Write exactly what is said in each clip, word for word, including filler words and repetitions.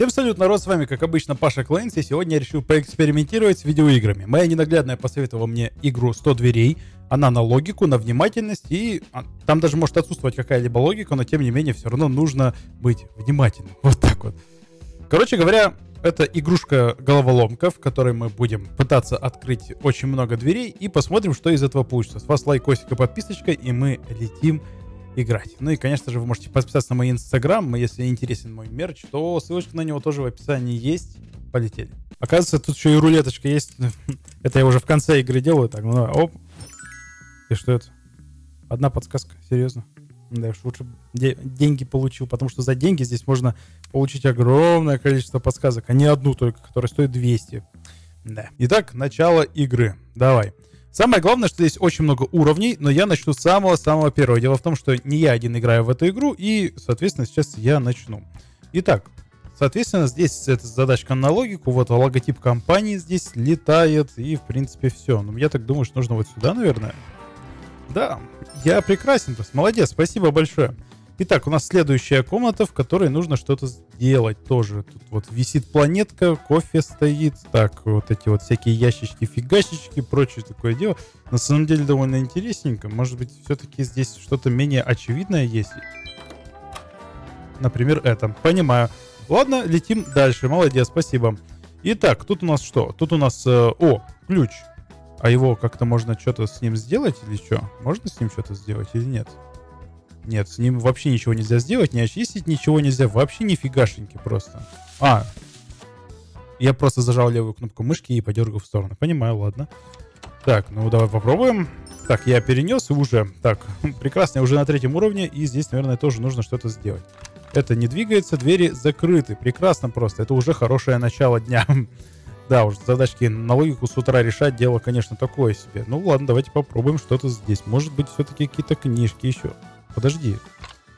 Всем салют, народ, с вами, как обычно, Паша Клэнс, и сегодня я решил поэкспериментировать с видеоиграми. Моя ненаглядная посоветовала мне игру сто дверей, она на логику, на внимательность, и там даже может отсутствовать какая-либо логика, но тем не менее все равно нужно быть внимательным, вот так вот. Короче говоря, это игрушка-головоломка, в которой мы будем пытаться открыть очень много дверей и посмотрим, что из этого получится. С вас лайкосик и подписочка, и мы летим играть. Ну и, конечно же, вы можете подписаться на мой инстаграм, если интересен мой мерч, то ссылочка на него тоже в описании есть. Полетели. Оказывается, тут еще и рулеточка есть. Это я уже в конце игры делаю. Так, ну оп. И что это? Одна подсказка, серьезно? Да, я уж лучше де деньги получил, потому что за деньги здесь можно получить огромное количество подсказок, а не одну только, которая стоит двести. Да. Итак, начало игры. Давай. Самое главное, что здесь очень много уровней, но я начну с самого-самого первого. Дело в том, что не я один играю в эту игру, и, соответственно, сейчас я начну. Итак, соответственно, здесь эта задачка на логику, вот логотип компании здесь летает, и, в принципе, все. Ну, я так думаю, что нужно вот сюда, наверное. Да, я прекрасен, то есть, молодец, спасибо большое. Итак, у нас следующая комната, в которой нужно что-то сделать тоже. Тут вот висит планетка, кофе стоит, так, вот эти вот всякие ящички, фигачечки, прочее такое дело. На самом деле довольно интересненько. Может быть, все-таки здесь что-то менее очевидное есть. Например, это. Понимаю. Ладно, летим дальше. Молодец, спасибо. Итак, тут у нас что? Тут у нас, э, о, ключ. А его как-то можно что-то с ним сделать или что? Можно с ним что-то сделать или нет? Нет, с ним вообще ничего нельзя сделать, не очистить, ничего нельзя, вообще нифигашеньки просто. А, я просто зажал левую кнопку мышки и подергал в сторону. Понимаю, ладно. Так, ну давай попробуем. Так, я перенес и уже, так, прекрасно, я уже на третьем уровне, и здесь, наверное, тоже нужно что-то сделать. Это не двигается, двери закрыты, прекрасно просто, это уже хорошее начало дня. Да уж, задачки на логику с утра решать, дело, конечно, такое себе. Ну ладно, давайте попробуем что-то здесь, может быть, все-таки какие-то книжки еще. Подожди.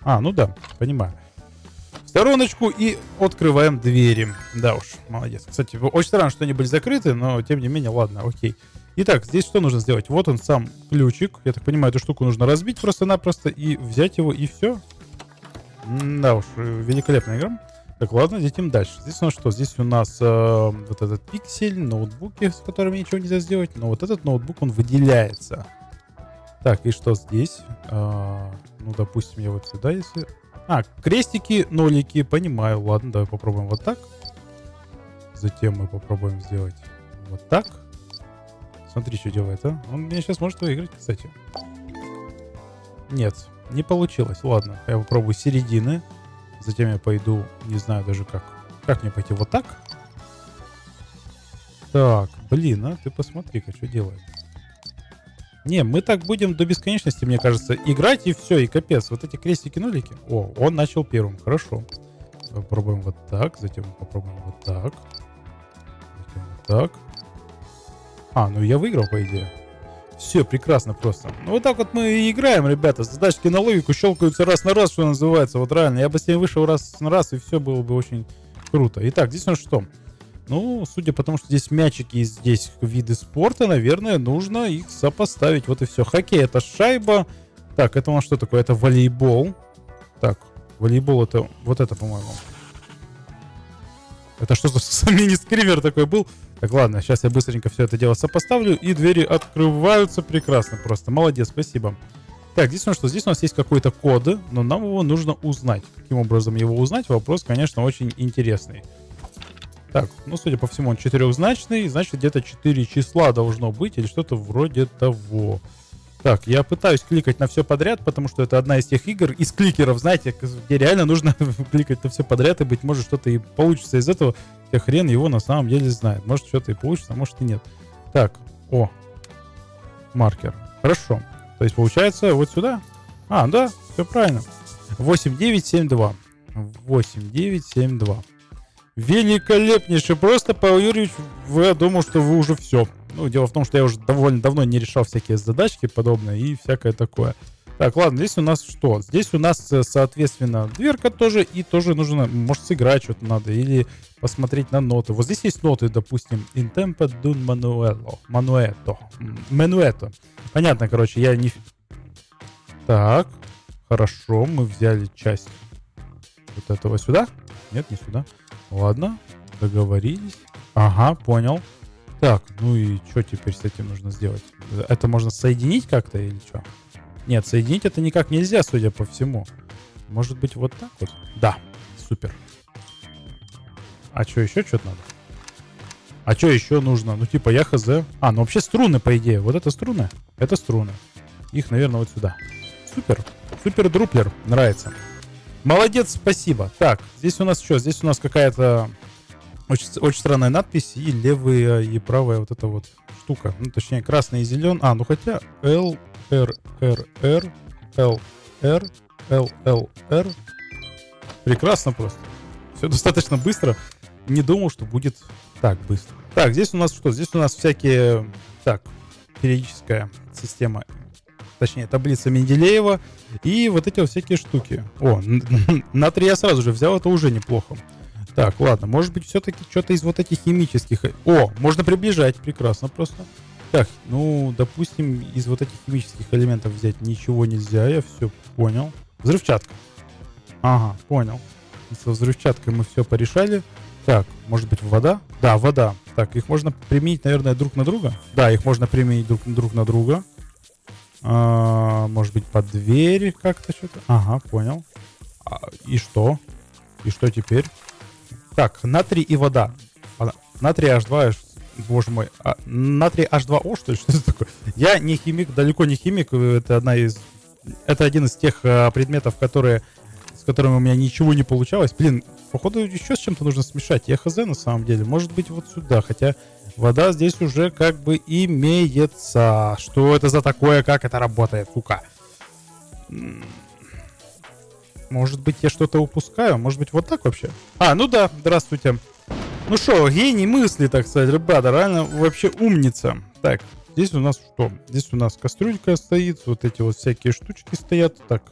А, ну да, понимаю. В стороночку и открываем двери. Да уж, молодец. Кстати, очень странно, что они были закрыты, но тем не менее, ладно, окей. Итак, здесь что нужно сделать? Вот он сам ключик. Я так понимаю, эту штуку нужно разбить просто-напросто и взять его, и все. Да уж, великолепная игра. Так, ладно, летим дальше. Здесь у нас что? Здесь у нас э, вот этот пиксель, ноутбуки, с которыми ничего нельзя сделать. Но вот этот ноутбук, он выделяется. Так, и что здесь? А, ну, допустим, я вот сюда, если... А, крестики, нолики, понимаю. Ладно, давай попробуем вот так. Затем мы попробуем сделать вот так. Смотри, что делает, а? Он меня сейчас может выиграть, кстати. Нет, не получилось. Ладно, я попробую середины. Затем я пойду, не знаю даже как. Как мне пойти? Вот так? Так, блин, а ты посмотри-ка, что делает. Не, мы так будем до бесконечности, мне кажется, играть, и все, и капец. Вот эти крестики-нулики. О, он начал первым, хорошо. Попробуем вот так, затем попробуем вот так. Затем вот так. А, ну я выиграл, по идее. Все, прекрасно просто. Ну вот так вот мы и играем, ребята. Задачки на логику щелкаются раз на раз, что называется. Вот реально, я бы с ней вышел раз на раз, и все было бы очень круто. Итак, здесь у нас что? Ну, судя по тому, что здесь мячики и здесь виды спорта, наверное, нужно их сопоставить. Вот и все. Хоккей — это шайба. Так, это у нас что такое? Это волейбол. Так, волейбол — это вот это, по-моему. Это что-то мини-скример такой был. Так, ладно, сейчас я быстренько все это дело сопоставлю. И двери открываются прекрасно просто. Молодец, спасибо. Так, здесь у нас что? Здесь у нас есть какой-то код, но нам его нужно узнать. Каким образом его узнать? Вопрос, конечно, очень интересный. Так, ну, судя по всему, он четырехзначный, значит, где-то четыре числа должно быть, или что-то вроде того. Так, я пытаюсь кликать на все подряд, потому что это одна из тех игр, из кликеров, знаете, где реально нужно кликать на все подряд, и, быть может, что-то и получится из этого, хотя хрен его на самом деле знает. Может, что-то и получится, а может, и нет. Так, о, маркер. Хорошо. То есть, получается, вот сюда? А, да, все правильно. восемь девять семь два. восемь девять семь два. Великолепнейший, просто, Павел Юрьевич, я думал, что вы уже все. Ну, дело в том, что я уже довольно давно не решал всякие задачки подобные и всякое такое. Так, ладно, здесь у нас что? Здесь у нас, соответственно, дверка тоже, и тоже нужно, может, сыграть что-то надо, или посмотреть на ноты. Вот здесь есть ноты, допустим, in tempo d'un manuello, manuetto, manuetto. Понятно, короче, я не... Так, хорошо, мы взяли часть вот этого сюда. Нет, не сюда. Ладно, договорились. Ага, понял. Так, ну и что теперь с этим нужно сделать? Это можно соединить как-то или что? Нет, соединить это никак нельзя, судя по всему. Может быть, вот так вот? Да, супер. А что, еще что-то надо? А что еще нужно? Ну, типа, я хз. А, ну вообще струны, по идее. Вот это струны? Это струны. Их, наверное, вот сюда. Супер. Супер-друплер. Нравится. Молодец, спасибо. Так, здесь у нас что? Здесь у нас какая-то очень, очень странная надпись. И левая, и правая вот эта вот штука. Ну, точнее, красный и зеленый. А, ну хотя L, R, R, R, L, R, L, L, R. Прекрасно просто. Все достаточно быстро. Не думал, что будет так быстро. Так, здесь у нас что? Здесь у нас всякие... Так, периодическая система... Точнее, таблица Менделеева. И вот эти вот всякие штуки. О, натрий я сразу же взял, это уже неплохо. Так, ладно, может быть, все-таки что-то из вот этих химических... О, можно приближать, прекрасно просто. Так, ну, допустим, из вот этих химических элементов взять ничего нельзя, я все понял. Взрывчатка. Ага, понял. Со взрывчаткой мы все порешали. Так, может быть, вода? Да, вода. Так, их можно применить, наверное, друг на друга? Да, их можно применить друг, друг на друга. А, может быть, под дверь как-то что-то? Ага, понял. А, и что? И что теперь? Так, натрий и вода. А, натрий H два, боже мой. А, натрий H два O, что ли? Что это такое? Я не химик, далеко не химик. Это, одна из, это один из тех а, предметов, которые... с которым у меня ничего не получалось. Блин, походу еще с чем-то нужно смешать. Я хз на самом деле. Может быть, вот сюда. Хотя вода здесь уже как бы имеется. Что это за такое? Как это работает? Сука. Может быть, я что-то упускаю? Может быть, вот так вообще? А, ну да, здравствуйте. Ну что, гений мысли, так сказать, ребята. Реально вообще умница. Так, здесь у нас что? Здесь у нас кастрюлька стоит. Вот эти вот всякие штучки стоят. Так.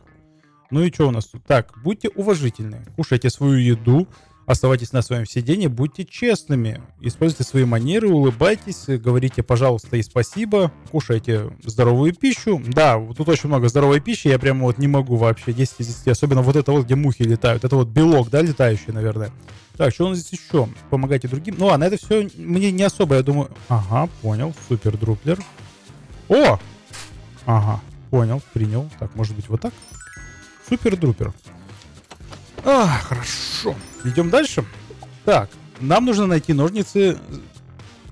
Ну и что у нас тут? Так, будьте уважительны, кушайте свою еду, оставайтесь на своем сидении, будьте честными, используйте свои манеры, улыбайтесь, говорите «пожалуйста» и «спасибо», кушайте здоровую пищу. Да, тут очень много здоровой пищи, я прямо вот не могу вообще, десять из десяти, особенно вот это вот, где мухи летают, это вот белок, да, летающий, наверное. Так, что у нас здесь еще? Помогайте другим. Ну ладно, это все мне не особо, я думаю... Ага, понял, супер-друплер. О! Ага, понял, принял. Так, может быть, вот так? Супер-друпер. А, хорошо. Идем дальше. Так, нам нужно найти ножницы.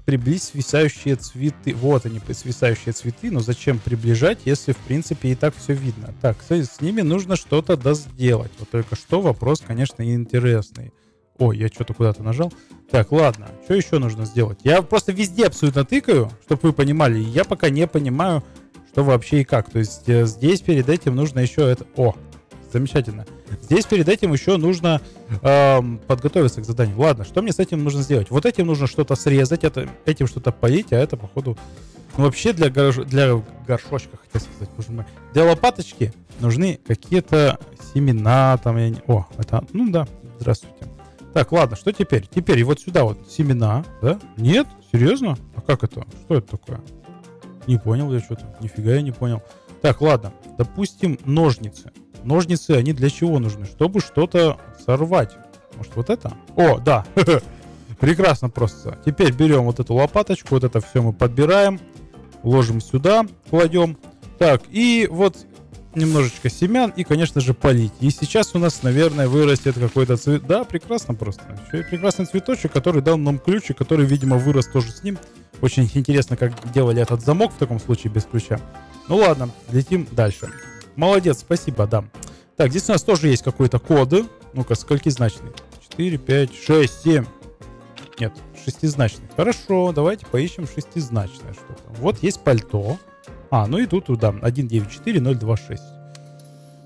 Приблизь висающие цветы. Вот они, свисающие цветы. Но зачем приближать, если, в принципе, и так все видно? Так, с ними нужно что-то досделать. Вот только что вопрос, конечно, интересный. Ой, я что-то куда-то нажал. Так, ладно. Что еще нужно сделать? Я просто везде абсолютно тыкаю, чтобы вы понимали. Я пока не понимаю, что вообще и как. То есть здесь перед этим нужно еще это... О! Замечательно. Здесь перед этим еще нужно э, подготовиться к заданию. Ладно, что мне с этим нужно сделать? Вот этим нужно что-то срезать, это, этим что-то полить, а это, походу... Ну, вообще для, горш... для горшочка, хотел сказать, боже мой. Для лопаточки нужны какие-то семена, там, я не... О, это... Ну да, здравствуйте. Так, ладно, что теперь? Теперь вот сюда вот семена, да? Нет? Серьезно? А как это? Что это такое? Не понял я что-то. Нифига я не понял. Так, ладно. Допустим, ножницы. Ножницы, они для чего нужны? Чтобы что-то сорвать. Может, вот это? О, да. Прекрасно просто. Теперь берем вот эту лопаточку. Вот это все мы подбираем. Ложим сюда. Кладем. Так, и вот немножечко семян. И, конечно же, полить. И сейчас у нас, наверное, вырастет какой-то цвет. Да, прекрасно просто. Еще и прекрасный цветочек, который дал нам ключик, который, видимо, вырос тоже с ним. Очень интересно, как делали этот замок в таком случае без ключа. Ну ладно, летим дальше. Молодец, спасибо, да. Так, здесь у нас тоже есть какой-то коды. Ну-ка, скольки значные? четыре, пять, шесть, семь. Нет, шестизначные. Хорошо, давайте поищем шестизначное что-то. Вот есть пальто. А, ну и тут, да, один, девять, четыре, ноль, два, шесть.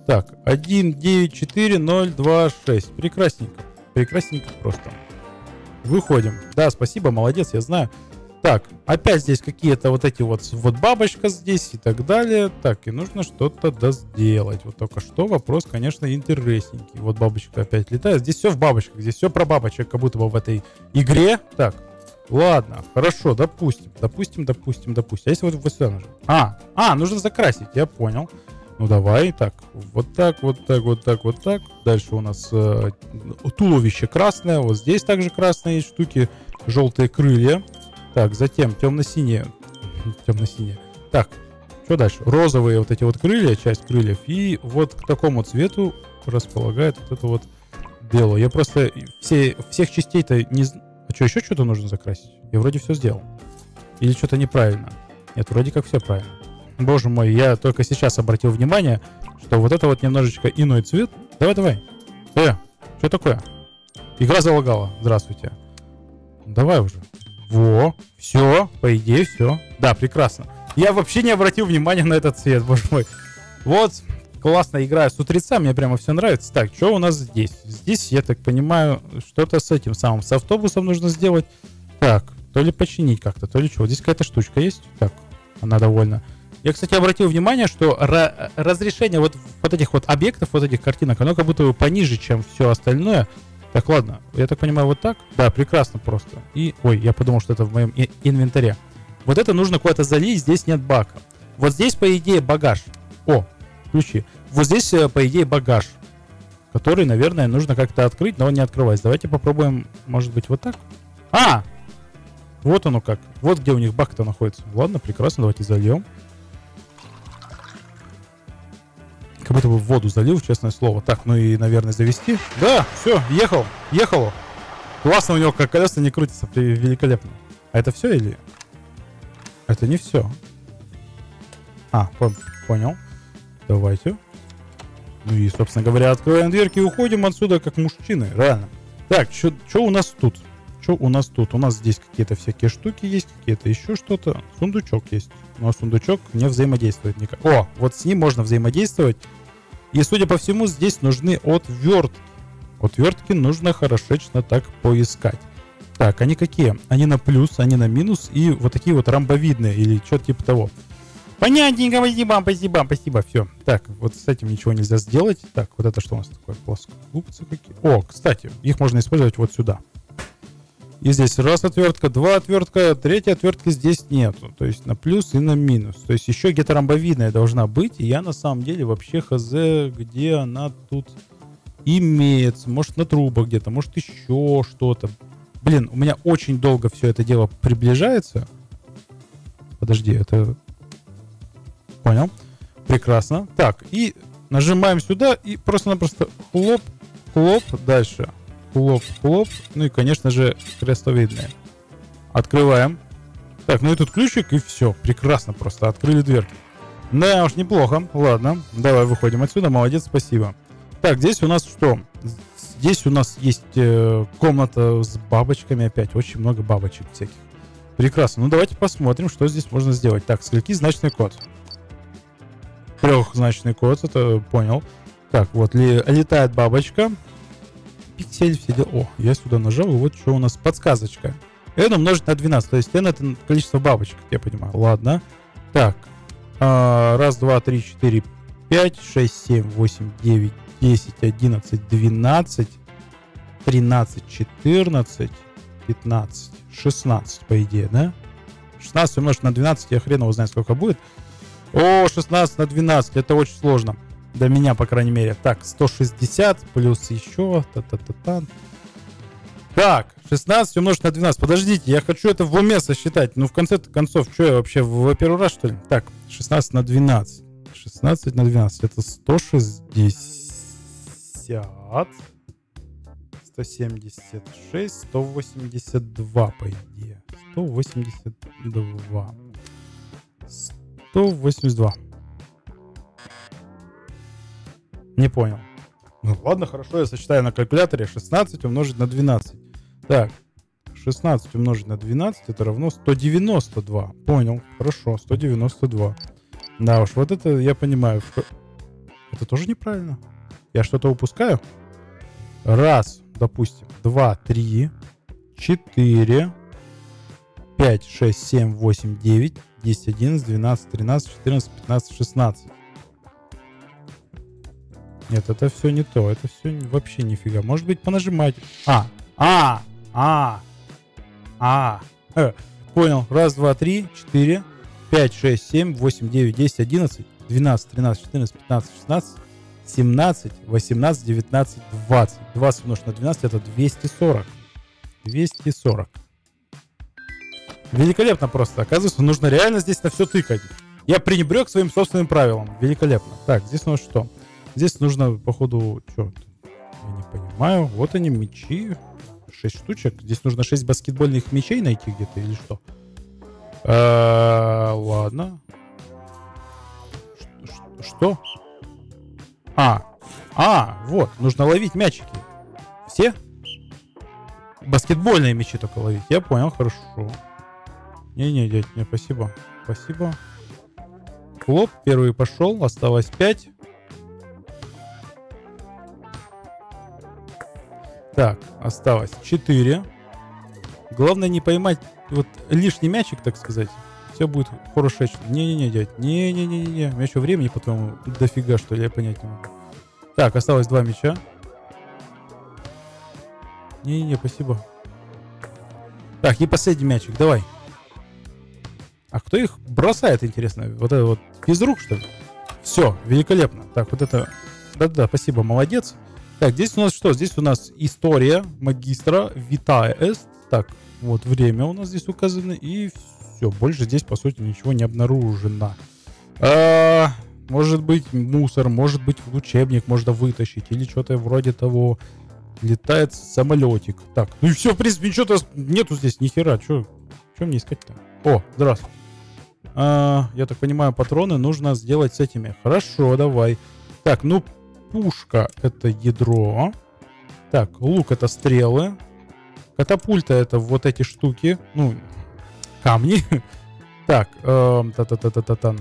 Так, один, девять, четыре, ноль, два, шесть. Прекрасненько, прекрасненько просто. Выходим. Да, спасибо, молодец, я знаю. Так, опять здесь какие-то вот эти вот, вот бабочка здесь и так далее. Так, и нужно что-то доделать. Вот только что вопрос, конечно, интересненький. Вот бабочка опять летает. Здесь все в бабочках, здесь все про бабочек, как будто бы в этой игре. Так, ладно, хорошо, допустим, допустим, допустим, допустим. А если вот, вот сюда нажать? А, а, нужно закрасить, я понял. Ну давай, так, вот так, вот так, вот так, вот так. Дальше у нас э, туловище красное, вот здесь также красные штуки, желтые крылья. Так, затем темно-синие, темно-синие. Так, что дальше? Розовые вот эти вот крылья, часть крыльев. И вот к такому цвету располагает вот это вот белое. Я просто все, всех частей-то не знаю. А что, еще что-то нужно закрасить? Я вроде все сделал. Или что-то неправильно? Нет, вроде как все правильно. Боже мой, я только сейчас обратил внимание, что вот это вот немножечко иной цвет. Давай-давай. Э, что такое? Игра залагала. Здравствуйте. Давай уже. Во, все, по идее все. Да, прекрасно. Я вообще не обратил внимания на этот цвет, боже мой. Вот, классно играю с утреца, мне прямо все нравится. Так, что у нас здесь? Здесь, я так понимаю, что-то с этим самым, с автобусом нужно сделать. Так, то ли починить как-то, то ли что. Вот здесь какая-то штучка есть. Так, она довольна. Я, кстати, обратил внимание, что разрешение вот, вот этих вот объектов, вот этих картинок, оно как будто бы пониже, чем все остальное. Так, ладно, я так понимаю, вот так? Да, прекрасно просто. И, ой, я подумал, что это в моем инвентаре. Вот это нужно куда-то залить, здесь нет бака. Вот здесь, по идее, багаж. О, ключи. Вот здесь, по идее, багаж, который, наверное, нужно как-то открыть, но он не открывается. Давайте попробуем, может быть, вот так? А! Вот оно как. Вот где у них бак-то находится. Ладно, прекрасно, давайте зальем. Как будто бы в воду залил, честное слово. Так, ну и, наверное, завести. Да, все, ехал, ехало. Классно у него, как колеса не крутятся, великолепно. А это все или? Это не все. А, понял. Давайте. Ну и, собственно говоря, открываем дверки и уходим отсюда, как мужчины, реально. Так, что у нас тут? Что у нас тут? У нас здесь какие-то всякие штуки есть, какие-то еще что-то. Сундучок есть. Но сундучок не взаимодействует никак. О, вот с ним можно взаимодействовать. И, судя по всему, здесь нужны отвертки. Отвертки нужно хорошечно так поискать. Так, они какие? Они на плюс, они на минус. И вот такие вот ромбовидные или что-то типа того. Понятненько, спасибо, спасибо, спасибо. Все. Так, вот с этим ничего нельзя сделать. Так, вот это что у нас такое? Плоскогубцы какие? О, кстати, их можно использовать вот сюда. И здесь раз отвертка, два отвертка, третья отвертка здесь нету. То есть на плюс и на минус. То есть еще где-то ромбовидная должна быть. И я на самом деле вообще хз, где она тут имеется. Может на трубах где-то, может еще что-то. Блин, у меня очень долго все это дело приближается. Подожди, это... Понял. Прекрасно. Так, и нажимаем сюда и просто-напросто хлоп, хлоп, дальше. Хлоп, хлоп. Ну и, конечно же, крестовидные. Открываем. Так, ну и тут ключик, и все. Прекрасно просто. Открыли дверки. Да уж, неплохо. Ладно. Давай выходим отсюда. Молодец, спасибо. Так, здесь у нас что? Здесь у нас есть э, комната с бабочками опять. Очень много бабочек всяких. Прекрасно. Ну давайте посмотрим, что здесь можно сделать. Так, сколькизначный код? Трехзначный код, это понял. Так, вот ли, летает бабочка. Пиксель, все дела. О, я сюда нажал, и вот что у нас подсказочка. n умножить на двенадцать, то есть n это количество бабочек, я понимаю. Ладно. Так, раз, два, три, четыре, пять, шесть, семь, восемь, девять, десять, одиннадцать, двенадцать, тринадцать, четырнадцать, пятнадцать, шестнадцать, по идее, да? шестнадцать умножить на двенадцать, я хрен его знаю, сколько будет. О, шестнадцать на двенадцать, это очень сложно. Для меня, по крайней мере. Так, сто шестьдесят плюс еще. Та-та-та-та. Так, шестнадцать умножить на двенадцать. Подождите, я хочу это в уме сосчитать. Ну, в конце концов, что я вообще в первый раз, что ли? Так, шестнадцать на двенадцать. шестнадцать на двенадцать. Это сто шестьдесят. сто семьдесят шесть. сто восемьдесят два, по идее. сто восемьдесят два. сто восемьдесят два. Не понял. Ну ладно, хорошо, я сочетаю на калькуляторе. шестнадцать умножить на двенадцать. Так, шестнадцать умножить на двенадцать, это равно сто девяносто два. Понял, хорошо, сто девяносто два. Да уж, вот это я понимаю. Что... Это тоже неправильно? Я что-то упускаю? Раз, допустим, два, три, четыре, пять, шесть, семь, восемь, девять, десять, одиннадцать, двенадцать, тринадцать, четырнадцать, пятнадцать, шестнадцать. Нет, это все не то, это все вообще нифига. Может быть, понажимать. А, а, а, а. Э, понял. Раз, два, три, четыре, пять, шесть, семь, восемь, девять, десять, одиннадцать, двенадцать, тринадцать, четырнадцать, пятнадцать, шестнадцать, семнадцать, восемнадцать, девятнадцать, двадцать. двадцать умножить на двенадцать, это двести сорок. двести сорок. Великолепно просто. Оказывается, нужно реально здесь на все тыкать. Я пренебрег своим собственным правилам. Великолепно. Так, здесь у нас что? Здесь нужно, походу, черт, я не понимаю. Вот они, мячи. шесть штучек. Здесь нужно шесть баскетбольных мячей найти где-то или что? Э-э, ладно. Что? А. А, вот. Нужно ловить мячики. Все? Баскетбольные мячи только ловить. Я понял, хорошо. Не-не, дядь, не, спасибо. Спасибо. Клоп, первый пошел. Осталось пять. Так, осталось четыре. Главное не поймать вот лишний мячик, так сказать. Все будет хорошо. Не-не-не, дядь. Не-не-не-не. У меня еще времени, потом дофига, что ли, я понять не могу. Так, осталось два мяча. Не-не-не, спасибо. Так, и последний мячик, давай. А кто их бросает, интересно? Вот это вот физрук, что ли? Все, великолепно. Так, вот это... Да-да, спасибо, молодец. Так, здесь у нас что? Здесь у нас история магистра Витая Эст. Так, вот время у нас здесь указано. И все, больше здесь, по сути, ничего не обнаружено. А, может быть, мусор, может быть, учебник можно вытащить. Или что-то вроде того. Летает самолетик. Так, ну и все, в принципе, ничего-то нету здесь, нихера. Че мне искать-то? О, здравствуй. А, я так понимаю, патроны нужно сделать с этими. Хорошо, давай. Так, ну... Пушка — это ядро. Так, лук — это стрелы. Катапульта — это вот эти штуки. Ну, камни. Так, та-та-та-та-та-та.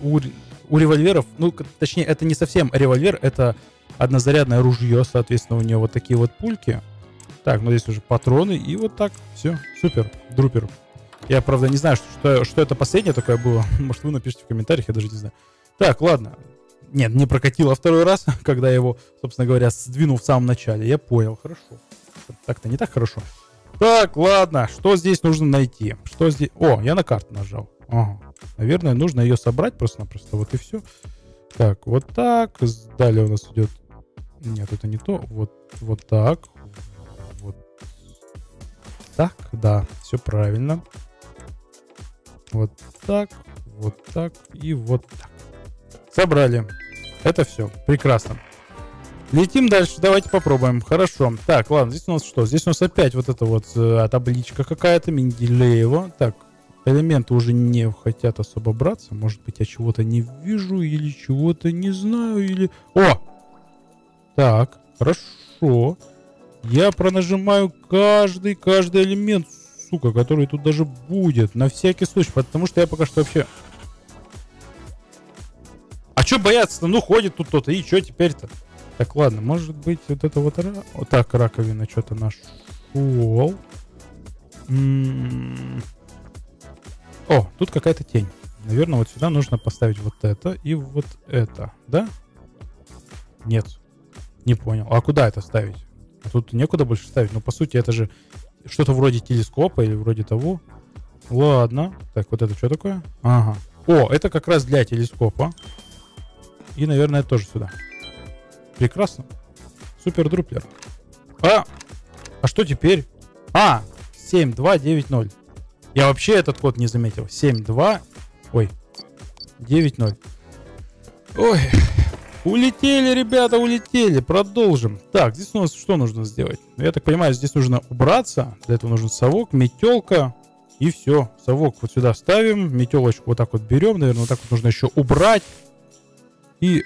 У револьверов, ну, точнее, это не совсем револьвер, это однозарядное ружье, соответственно, у нее вот такие вот пульки. Так, ну здесь уже патроны, и вот так. Все, супер, друпер. Я, правда, не знаю, что это последнее такое было. Может, вы напишите в комментариях, я даже не знаю. Так, ладно. Нет, не прокатило второй раз, когда я его, собственно говоря, сдвинул в самом начале. Я понял, хорошо. Так-то не так хорошо. Так, ладно, что здесь нужно найти? Что здесь? О, я на карту нажал. Ага. Наверное, нужно ее собрать просто-напросто. Вот и все. Так, вот так. Далее у нас идет... Нет, это не то. Вот, вот так. Вот так, да, все правильно. Вот так, вот так и вот так. Собрали. Это все. Прекрасно. Летим дальше. Давайте попробуем. Хорошо. Так, ладно. Здесь у нас что? Здесь у нас опять вот эта вот э, табличка какая-то. Менделеева. Так. Элементы уже не хотят особо браться. Может быть, я чего-то не вижу или чего-то не знаю. Или... О! Так. Хорошо. Я пронажимаю каждый, каждый элемент, сука, который тут даже будет. На всякий случай. Потому что я пока что вообще... А что бояться-то? Ну, ходит тут кто-то. И что теперь-то? Так, ладно. Может быть, вот это вот... Ра... Вот так, раковина что-то нашел. М-м-м. О, тут какая-то тень. Наверное, вот сюда нужно поставить вот это и вот это. Да? Нет. Не понял. А куда это ставить? Тут некуда больше ставить. Ну, по сути, это же что-то вроде телескопа или вроде того. Ладно. Так, вот это что такое? Ага. О, это как раз для телескопа. И, наверное, тоже сюда. Прекрасно. Супер-друплер. А! А что теперь? А! семь два девять ноль. Я вообще этот код не заметил. семь два... Ой. девять ноль. Ой. Улетели, ребята, улетели. Продолжим. Так, здесь у нас что нужно сделать? Я так понимаю, здесь нужно убраться. Для этого нужен совок, метелка. И все. Совок вот сюда ставим. Метелочку вот так вот берем. Наверное, вот так вот нужно еще убрать. И...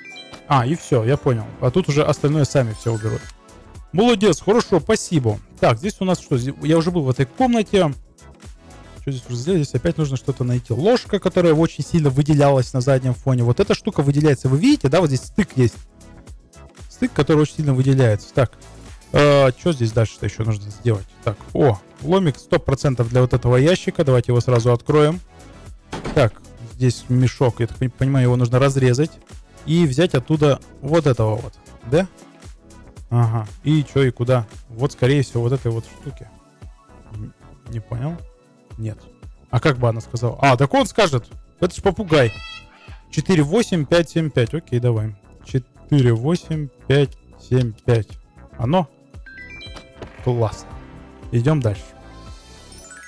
А, и все, я понял. А тут уже остальное сами все уберут. Молодец, хорошо, спасибо. Так, здесь у нас что? Я уже был в этой комнате. Что здесь уже сделали? Здесь опять нужно что-то найти. Ложка, которая очень сильно выделялась на заднем фоне. Вот эта штука выделяется. Вы видите, да? Вот здесь стык есть. Стык, который очень сильно выделяется. Так, э, что здесь дальше-то еще нужно сделать? Так, о, ломик сто процентов для вот этого ящика. Давайте его сразу откроем. Так, здесь мешок. Я так понимаю, его нужно разрезать. И взять оттуда вот этого вот. Да? Ага. И что, и куда? Вот, скорее всего, вот этой вот штуки. Не понял? Нет. А как бы она сказала? А, так он скажет. Это ж попугай. четыре восемь пять семь пять. Окей, давай. четыре восемь пять семь пять. Оно. Классно. Идем дальше.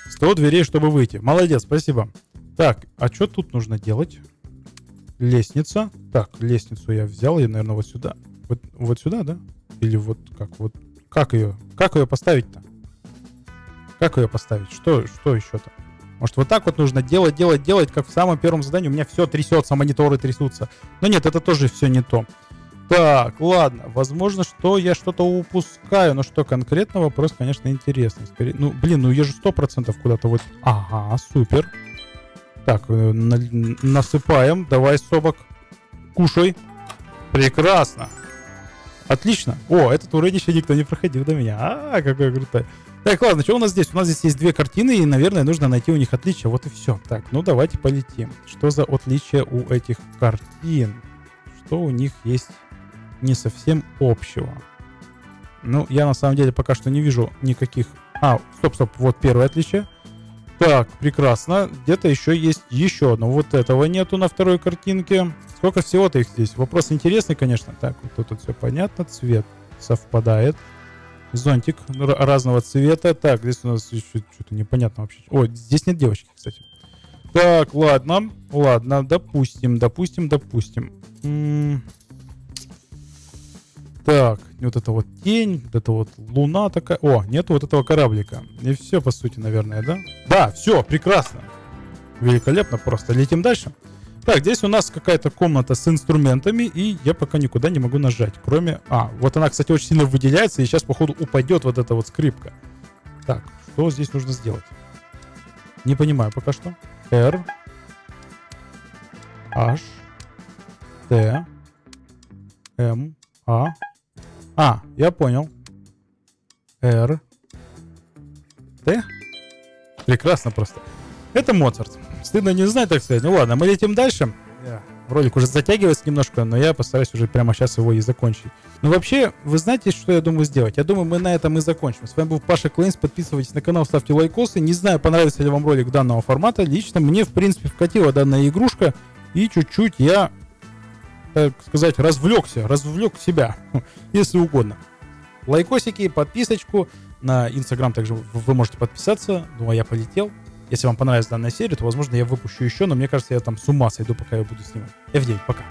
сто дверей, чтобы выйти. Молодец, спасибо. Так, а что тут нужно делать? Лестница. Так, лестницу я взял. Я, наверное, вот сюда. Вот, вот сюда, да? Или вот как? Вот как ее? Как ее поставить-то? Как ее поставить? Что, что еще-то? Может, вот так вот нужно делать, делать, делать, как в самом первом задании. У меня все трясется, мониторы трясутся. Но нет, это тоже все не то. Так, ладно. Возможно, что я что-то упускаю. Но что конкретно, вопрос, конечно, интересный. Скорее... Ну, блин, ну я же сто процентов куда-то вот... Ага, супер. Так, на... насыпаем. Давай, собак. Кушай. Прекрасно. Отлично. О, этот уровень еще никто не проходил до меня. А, какой крутой. Так, ладно, что у нас здесь? У нас здесь есть две картины, и, наверное, нужно найти у них отличия. Вот и все. Так, ну давайте полетим. Что за отличие у этих картин? Что у них есть не совсем общего? Ну, я на самом деле пока что не вижу никаких... А, стоп-стоп, вот первое отличие. Так, прекрасно. Где-то еще есть еще одно. Вот этого нету на второй картинке. Сколько всего-то их здесь? Вопрос интересный, конечно. Так, вот тут вот все понятно. Цвет совпадает. Зонтик разного цвета. Так, здесь у нас еще что-то непонятно вообще. О, здесь нет девочки, кстати. Так, ладно. Ладно, допустим, допустим, допустим. М-м- так, вот это вот тень, вот это вот луна такая. О, нет вот этого кораблика. И все, по сути, наверное, да? Да, все, прекрасно. Великолепно просто. Летим дальше. Так, здесь у нас какая-то комната с инструментами, и я пока никуда не могу нажать, кроме... А, вот она, кстати, очень сильно выделяется, и сейчас, походу, упадет вот эта вот скрипка. Так, что здесь нужно сделать? Не понимаю пока что. R. H. T. M. A. А, я понял. R. T. Прекрасно просто. Это Моцарт. Стыдно не знать, так сказать. Ну ладно, мы летим дальше. Ролик уже затягивается немножко, но я постараюсь уже прямо сейчас его и закончить. Ну вообще, вы знаете, что я думаю сделать? Я думаю, мы на этом и закончим. С вами был Паша Клэнс. Подписывайтесь на канал, ставьте лайкосы. Не знаю, понравится ли вам ролик данного формата. Лично мне, в принципе, вкатила данная игрушка. И чуть-чуть я, так сказать, развлекся. Развлек себя, если угодно. Лайкосики, подписочку. На Инстаграм также вы можете подписаться. Ну а я полетел. Если вам понравилась данная серия, то, возможно, я выпущу еще, но мне кажется, я там с ума сойду, пока я буду снимать. эф девять, пока.